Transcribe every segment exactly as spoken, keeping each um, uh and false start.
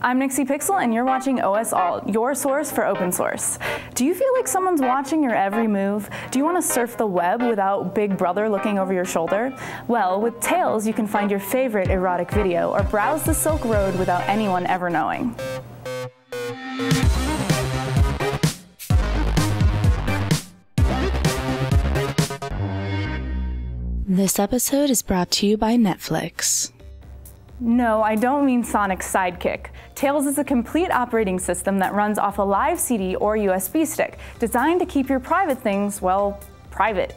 I'm Nixie Pixel and you're watching O S Alt, your source for open source. Do you feel like someone's watching your every move? Do you want to surf the web without Big Brother looking over your shoulder? Well, with Tails you can find your favorite erotic video or browse the Silk Road without anyone ever knowing. This episode is brought to you by Netflix. No, I don't mean Sonic's sidekick. Tails is a complete operating system that runs off a live C D or U S B stick, designed to keep your private things, well, private.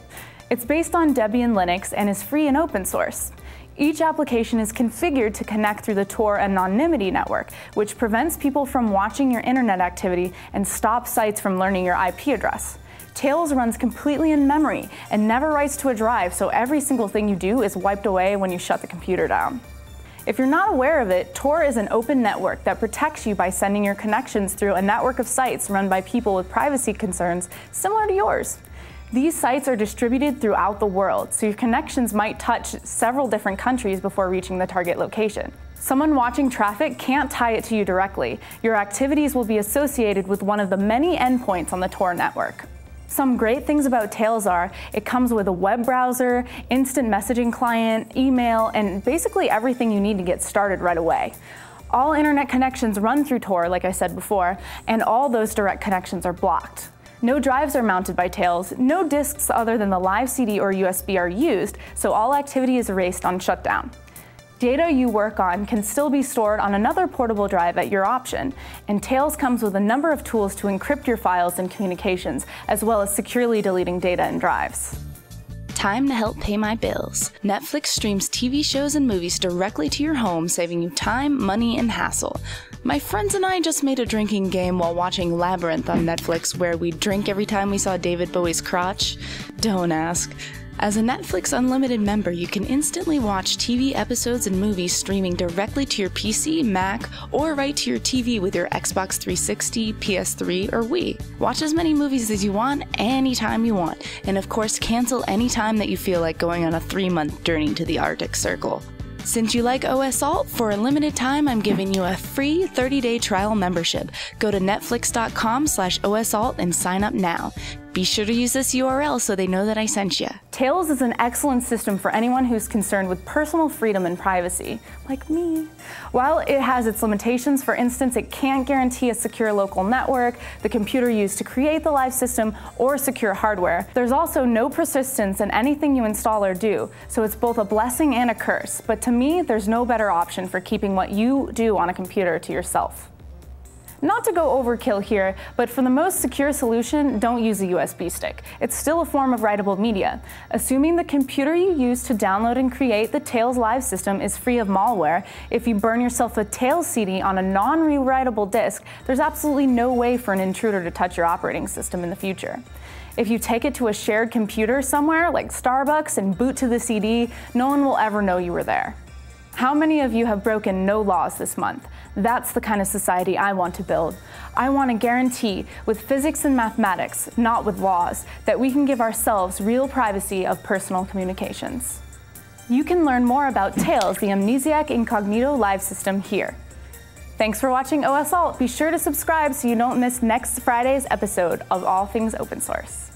It's based on Debian Linux and is free and open source. Each application is configured to connect through the Tor anonymity network, which prevents people from watching your internet activity and stops sites from learning your I P address. Tails runs completely in memory and never writes to a drive, so every single thing you do is wiped away when you shut the computer down. If you're not aware of it, Tor is an open network that protects you by sending your connections through a network of sites run by people with privacy concerns similar to yours. These sites are distributed throughout the world, so your connections might touch several different countries before reaching the target location. Someone watching traffic can't tie it to you directly. Your activities will be associated with one of the many endpoints on the Tor network. Some great things about Tails are, it comes with a web browser, instant messaging client, email, and basically everything you need to get started right away. All internet connections run through Tor, like I said before, and all those direct connections are blocked. No drives are mounted by Tails, no disks other than the live C D or U S B are used, so all activity is erased on shutdown. Data you work on can still be stored on another portable drive at your option, and Tails comes with a number of tools to encrypt your files and communications, as well as securely deleting data and drives. Time to help pay my bills. Netflix streams T V shows and movies directly to your home, saving you time, money, and hassle. My friends and I just made a drinking game while watching Labyrinth on Netflix, where we drink every time we saw David Bowie's crotch. Don't ask. As a Netflix Unlimited member, you can instantly watch T V episodes and movies streaming directly to your P C, Mac, or right to your T V with your Xbox three sixty, P S three, or Wii. Watch as many movies as you want, anytime you want, and of course cancel any time that you feel like going on a three-month journey to the Arctic Circle. Since you like O S Alt, for a limited time I'm giving you a free thirty-day trial membership. Go to netflix dot com slash O S alt and sign up now. Be sure to use this U R L so they know that I sent you. Tails is an excellent system for anyone who's concerned with personal freedom and privacy, like me. While it has its limitations, for instance, it can't guarantee a secure local network, the computer used to create the live system, or secure hardware. There's also no persistence in anything you install or do, so it's both a blessing and a curse. But to me, there's no better option for keeping what you do on a computer to yourself. Not to go overkill here, but for the most secure solution, don't use a U S B stick. It's still a form of writable media. Assuming the computer you use to download and create the Tails live system is free of malware, if you burn yourself a Tails C D on a non-rewritable disk, there's absolutely no way for an intruder to touch your operating system in the future. If you take it to a shared computer somewhere, like Starbucks, and boot to the C D, no one will ever know you were there. How many of you have broken no laws this month? That's the kind of society I want to build. I want to guarantee, with physics and mathematics, not with laws, that we can give ourselves real privacy of personal communications. You can learn more about Tails, the Amnesiac Incognito Live System, here. Thanks for watching O S Alt. Be sure to subscribe so you don't miss next Friday's episode of All Things Open Source.